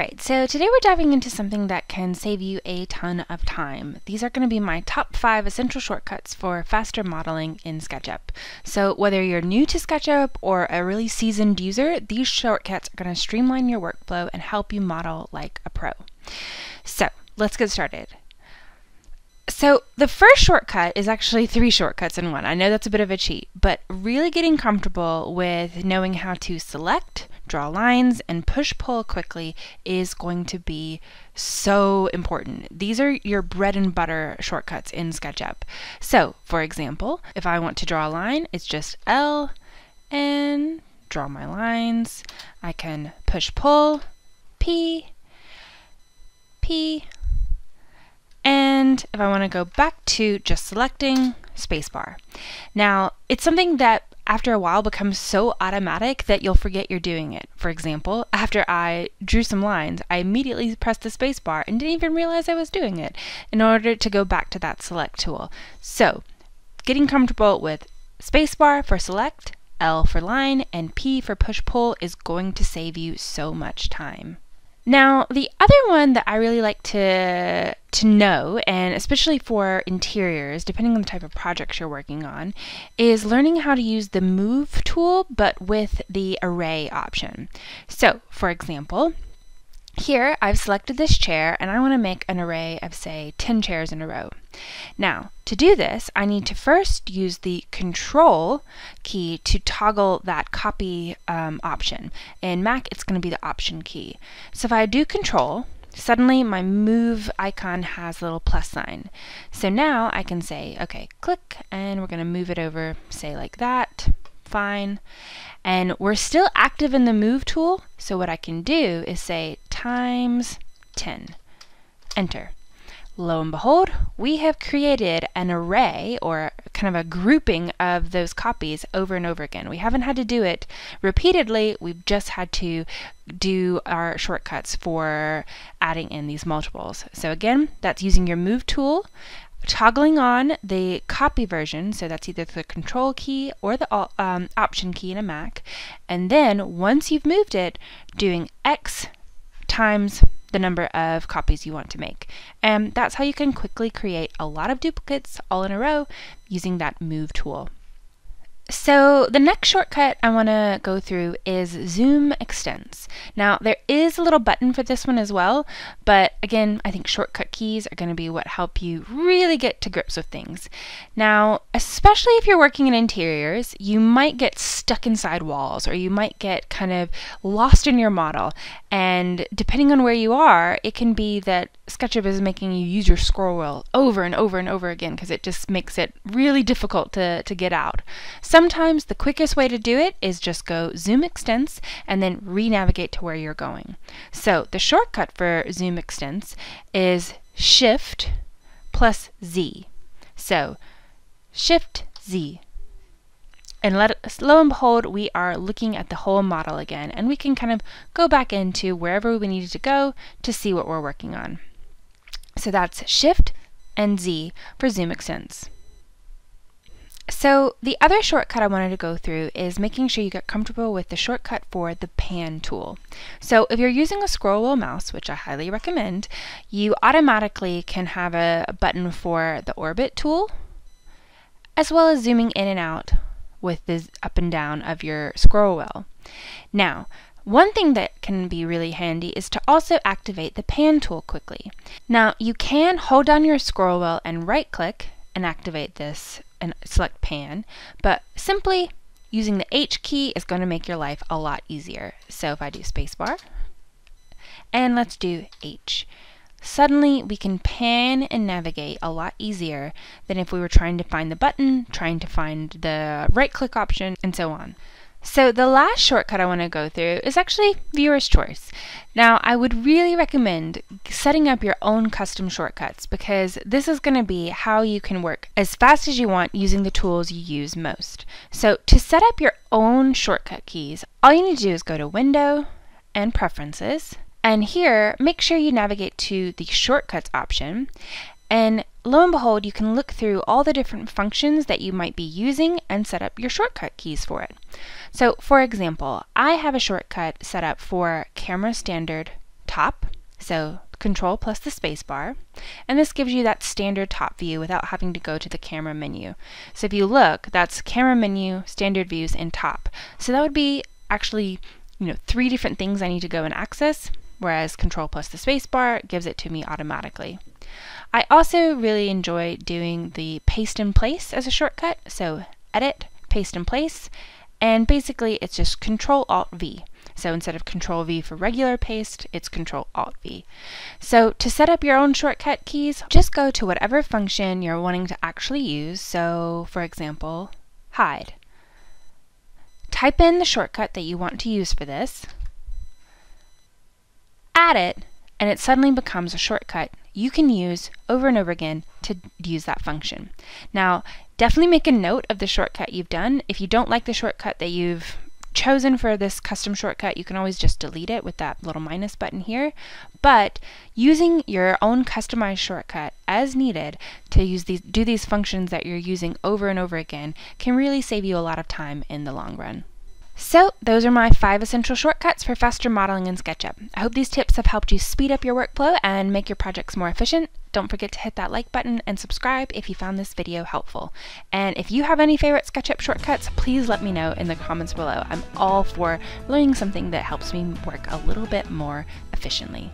Alright, so today we're diving into something that can save you a ton of time. These are going to be my top 5 essential shortcuts for faster modeling in SketchUp. So whether you're new to SketchUp or a really seasoned user, these shortcuts are going to streamline your workflow and help you model like a pro. So let's get started. So the first shortcut is actually 3 shortcuts in one. I know that's a bit of a cheat, but really getting comfortable with knowing how to select, draw lines, and push-pull quickly is going to be so important. These are your bread and butter shortcuts in SketchUp. So, for example, if I want to draw a line, it's just L and draw my lines. I can push-pull, P, and if I want to go back to just selecting, spacebar. Now, it's something that after a while becomes so automatic that you'll forget you're doing it. For example, after I drew some lines, I immediately pressed the spacebar and didn't even realize I was doing it in order to go back to that select tool. So, getting comfortable with spacebar for select, L for line, and P for push-pull is going to save you so much time. Now, the other one that I really like to know, and especially for interiors, depending on the type of projects you're working on, is learning how to use the Move tool, but with the Array option. So, for example, here I've selected this chair, and I want to make an array of, say, 10 chairs in a row. Now, to do this, I need to first use the Control key to toggle that copy option. In Mac, it's going to be the Option key. So if I do Control, suddenly my Move icon has a little plus sign. So now I can say, okay, click, and we're going to move it over, say like that. Fine. And we're still active in the Move tool, so what I can do is say times 10. Enter. Lo and behold, we have created an array, or kind of a grouping of those copies over and over again. We haven't had to do it repeatedly, we've just had to do our shortcuts for adding in these multiples. So again, that's using your Move tool, toggling on the copy version, so that's either the Control key or the Option key in a Mac, and then once you've moved it, doing X times the number of copies you want to make. And that's how you can quickly create a lot of duplicates all in a row using that Move tool. So the next shortcut I want to go through is Zoom Extents. Now there is a little button for this one as well, but again, I think shortcut keys are going to be what help you really get to grips with things. Now, especially if you're working in interiors, you might get stuck inside walls, or you might get kind of lost in your model. And depending on where you are, it can be that SketchUp is making you use your scroll wheel over and over and over again, because it just makes it really difficult to get out. Sometimes the quickest way to do it is just go Zoom Extents and then re-navigate to where you're going. So the shortcut for Zoom Extents is Shift plus Z. So Shift Z. And lo and behold, we are looking at the whole model again, and we can kind of go back into wherever we needed to go to see what we're working on. So that's Shift and Z for Zoom Extents. So the other shortcut I wanted to go through is making sure you get comfortable with the shortcut for the Pan tool. So if you're using a scroll wheel mouse, which I highly recommend, you automatically can have a button for the Orbit tool, as well as zooming in and out with the up and down of your scroll wheel. Now, one thing that can be really handy is to also activate the Pan tool quickly. Now, you can hold down your scroll wheel and right-click and activate this and select Pan, but simply using the H key is going to make your life a lot easier. So if I do spacebar, and let's do H. Suddenly we can pan and navigate a lot easier than if we were trying to find the button, trying to find the right-click option, and so on. So the last shortcut I want to go through is actually viewer's choice. Now, I would really recommend setting up your own custom shortcuts, because this is going to be how you can work as fast as you want using the tools you use most. So to set up your own shortcut keys, all you need to do is go to Window and Preferences, and here make sure you navigate to the Shortcuts option, and lo and behold, you can look through all the different functions that you might be using and set up your shortcut keys for it. So for example, I have a shortcut set up for camera standard top, so Control plus the spacebar, and this gives you that standard top view without having to go to the camera menu. So if you look, that's camera menu, standard views, and top. So that would be actually, you know, three different things I need to go and access, whereas Control plus the spacebar gives it to me automatically. I also really enjoy doing the paste and place as a shortcut, so edit, paste and place, and basically it's just Control Alt V. So instead of Control V for regular paste, it's Control Alt V. So to set up your own shortcut keys, just go to whatever function you're wanting to actually use. So for example, hide. Type in the shortcut that you want to use for this, add it, and it suddenly becomes a shortcut you can use over and over again to use that function. Now, definitely make a note of the shortcut you've done. If you don't like the shortcut that you've chosen for this custom shortcut, you can always just delete it with that little minus button here, but using your own customized shortcut as needed to use these, do these functions that you're using over and over again, can really save you a lot of time in the long run. So those are my 5 essential shortcuts for faster modeling in SketchUp. I hope these tips have helped you speed up your workflow and make your projects more efficient. Don't forget to hit that like button and subscribe if you found this video helpful. And if you have any favorite SketchUp shortcuts, please let me know in the comments below. I'm all for learning something that helps me work a little bit more efficiently.